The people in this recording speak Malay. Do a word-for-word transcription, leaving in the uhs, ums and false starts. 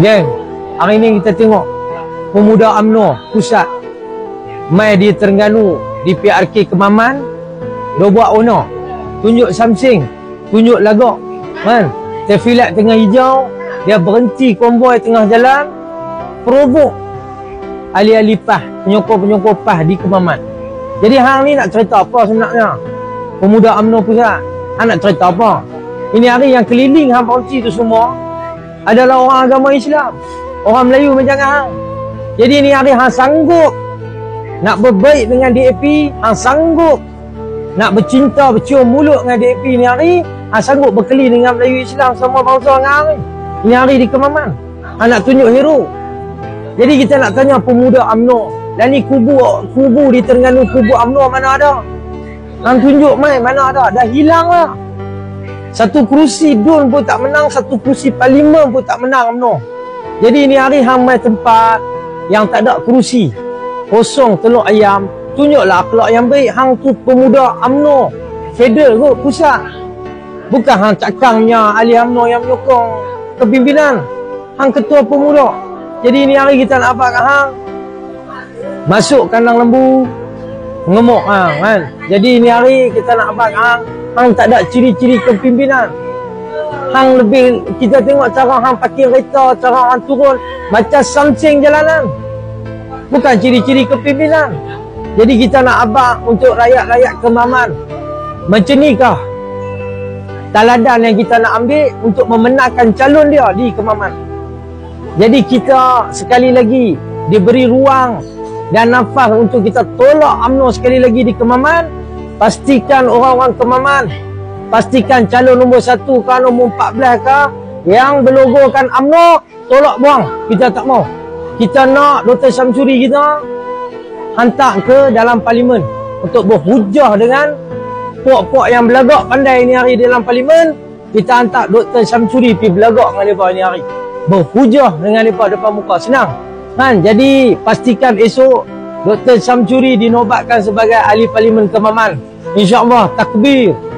Geng, hari ini kita tengok Pemuda U M N O pusat mai di Terengganu, di P R K Kemaman, dia buat ono, tunjuk samsing, tunjuk lagak, man, terfilat tengah hijau, dia berhenti konvoi tengah jalan, provok ahli-ahli P A S, penyokong-penyokong P A S di Kemaman. Jadi hang ni nak cerita apa sebenarnya? Pemuda U M N O pusat, hang nak cerita apa? Ini hari yang keliling hang panci tu semua adalah orang agama Islam, orang Melayu macam hang. Jadi ini hari hang sanggup nak berbaik dengan D A P, hang sanggup nak bercinta, bercium mulut dengan D A P ni hari, hang sanggup berkeliling dengan Melayu Islam semua bangsa hang ni. Ini hari di Kemaman, hang nak tunjuk hero. Jadi kita nak tanya Pemuda U M N O, dan ni kubu kubu di Terengganu, kubu U M N O mana ada? Hang tunjuk mai mana ada? Dah hilang lah. Satu kerusi D U N pun tak menang, satu kerusi parlimen pun tak menang U M N O. Jadi ini hari hamai tempat yang tak ada kerusi, kosong telur ayam, tunjuklah akhlak yang baik. Hang tu Pemuda U M N O federal kot, pusat. Bukan hang cakangnya ahli U M N O yang menyokong kepimpinan. Hang ketua pemuda. Jadi ini hari kita nak apa kat hang? Masuk kandang lembu, mengemuk hang kan. Jadi ini hari kita nak apa kat hang? Hang tak ada ciri-ciri kepimpinan. Hang lebih, kita tengok cara hang pakai kereta, cara hang turun macam samsing jalanan. Bukan ciri-ciri kepimpinan. Jadi kita nak abang untuk rakyat-rakyat Kemaman. Macam ni kah taladan yang kita nak ambil untuk memenangkan calon dia di Kemaman? Jadi kita sekali lagi diberi ruang dan nafas untuk kita tolak U M N O sekali lagi di Kemaman. Pastikan orang-orang Kemaman, pastikan calon nombor satu ke nombor empat belas ke yang berlogokan U M N O, tolak buang. Kita tak mau. Kita nak Doktor Syamsuri kita hantar ke dalam parlimen untuk berhujah dengan puak-puak yang belagak pandai ini hari dalam parlimen. Kita hantar Doktor Syamsuri pergi belagak dengan mereka ini hari, berhujah dengan mereka depan muka. Senang kan? Jadi pastikan esok Doktor Syamsuri dinobatkan sebagai ahli parlimen Kemaman. InsyaAllah, takbir.